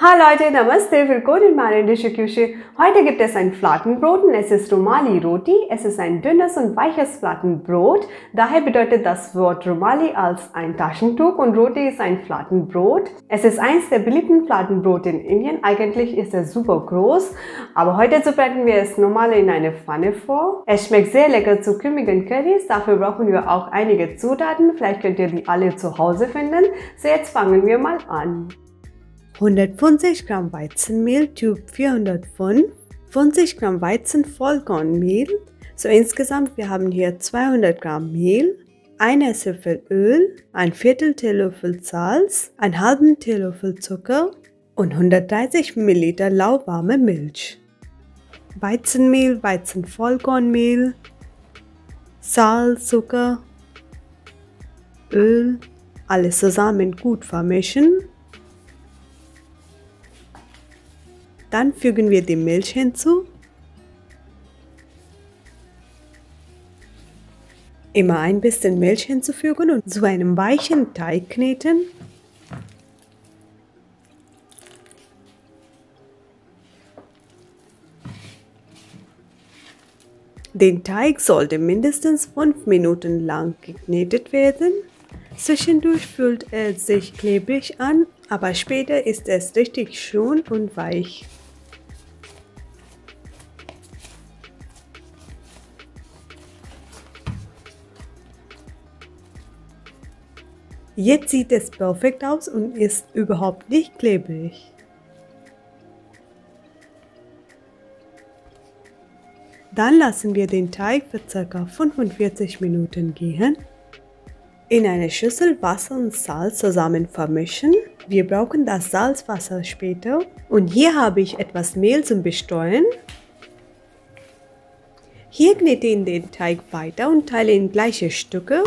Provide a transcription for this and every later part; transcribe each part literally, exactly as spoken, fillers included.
Hi Leute, Namaste, willkommen in meiner indischen Küche. Heute gibt es ein Fladenbrot und es ist Roomali Roti. Es ist ein dünnes und weiches Fladenbrot. Daher bedeutet das Wort Roomali als ein Taschentuch und Roti ist ein Fladenbrot. Es ist eins der beliebten Fladenbrote in Indien. Eigentlich ist es super groß, aber heute zubereiten wir es normal in eine Pfanne vor. Es schmeckt sehr lecker zu kümmigen Currys. Dafür brauchen wir auch einige Zutaten. Vielleicht könnt ihr die alle zu Hause finden. So, jetzt fangen wir mal an. hundertfünfzig Gramm Weizenmehl, Typ vierhundertfünf, fünfzig Gramm Weizenvollkornmehl. So insgesamt, wir haben hier zweihundert Gramm Mehl, ein Esslöffel Öl, ein Viertel Teelöffel Salz, einen halben Teelöffel Zucker und hundertdreißig Milliliter lauwarme Milch. Weizenmehl, Weizenvollkornmehl, Salz, Zucker, Öl, alles zusammen gut vermischen. Dann fügen wir die Milch hinzu. Immer ein bisschen Milch hinzufügen und zu einem weichen Teig kneten. Der Teig sollte mindestens fünf Minuten lang geknetet werden. Zwischendurch fühlt er sich klebrig an, aber später ist es richtig schön und weich. Jetzt sieht es perfekt aus und ist überhaupt nicht klebrig. Dann lassen wir den Teig für ca. fünfundvierzig Minuten gehen. In eine Schüssel Wasser und Salz zusammen vermischen. Wir brauchen das Salzwasser später. Und hier habe ich etwas Mehl zum Bestreuen. Hier knete ich den Teig weiter und teile in gleiche Stücke.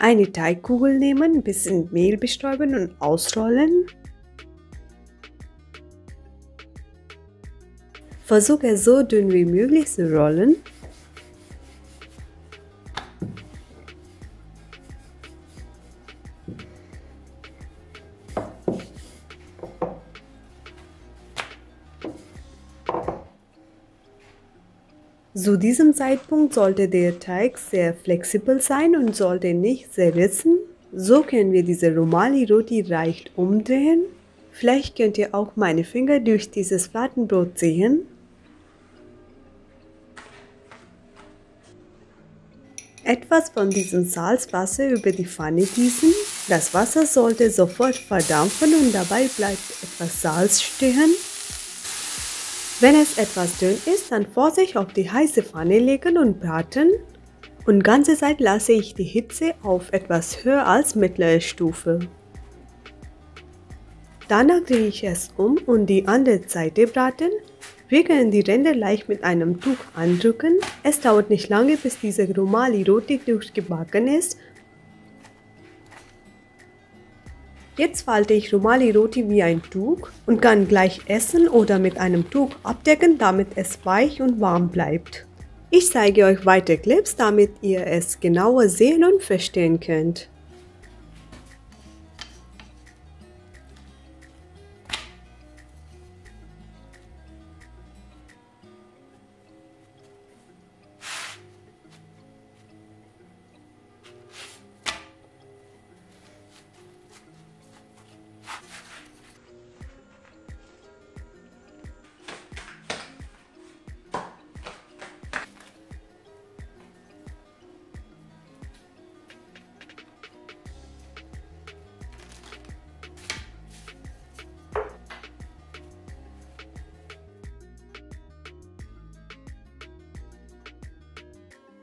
Eine Teigkugel nehmen, ein bisschen Mehl bestäuben und ausrollen. Versuche es so dünn wie möglich zu rollen. Zu diesem Zeitpunkt sollte der Teig sehr flexibel sein und sollte nicht zerrissen. So können wir diese Roomali Roti leicht umdrehen. Vielleicht könnt ihr auch meine Finger durch dieses Fladenbrot sehen. Etwas von diesem Salzwasser über die Pfanne gießen. Das Wasser sollte sofort verdampfen und dabei bleibt etwas Salz stehen. Wenn es etwas dünn ist, dann vorsichtig auf die heiße Pfanne legen und braten. Und ganze Zeit lasse ich die Hitze auf etwas höher als mittlere Stufe. Danach drehe ich es um und die andere Seite braten. Wir können die Ränder leicht mit einem Tuch andrücken. Es dauert nicht lange, bis diese Roomali Roti durchgebacken ist. Jetzt falte ich Roomali Roti wie ein Tuch und kann gleich essen oder mit einem Tuch abdecken, damit es weich und warm bleibt. Ich zeige euch weitere Clips, damit ihr es genauer sehen und verstehen könnt.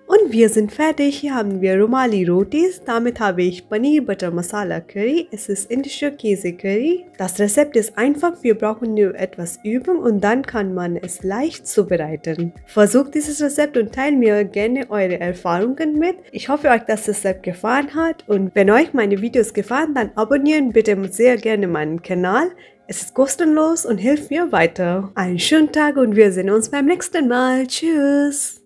Und wir sind fertig. Hier haben wir Roomali Rotis. Damit habe ich Paneer Butter Masala Curry. Es ist indischer Käse Curry. Das Rezept ist einfach. Wir brauchen nur etwas Übung und dann kann man es leicht zubereiten. Versucht dieses Rezept und teilt mir gerne eure Erfahrungen mit. Ich hoffe, euch das Rezept gefallen hat. Und wenn euch meine Videos gefallen, dann abonnieren bitte sehr gerne meinen Kanal. Es ist kostenlos und hilft mir weiter. Einen schönen Tag und wir sehen uns beim nächsten Mal. Tschüss!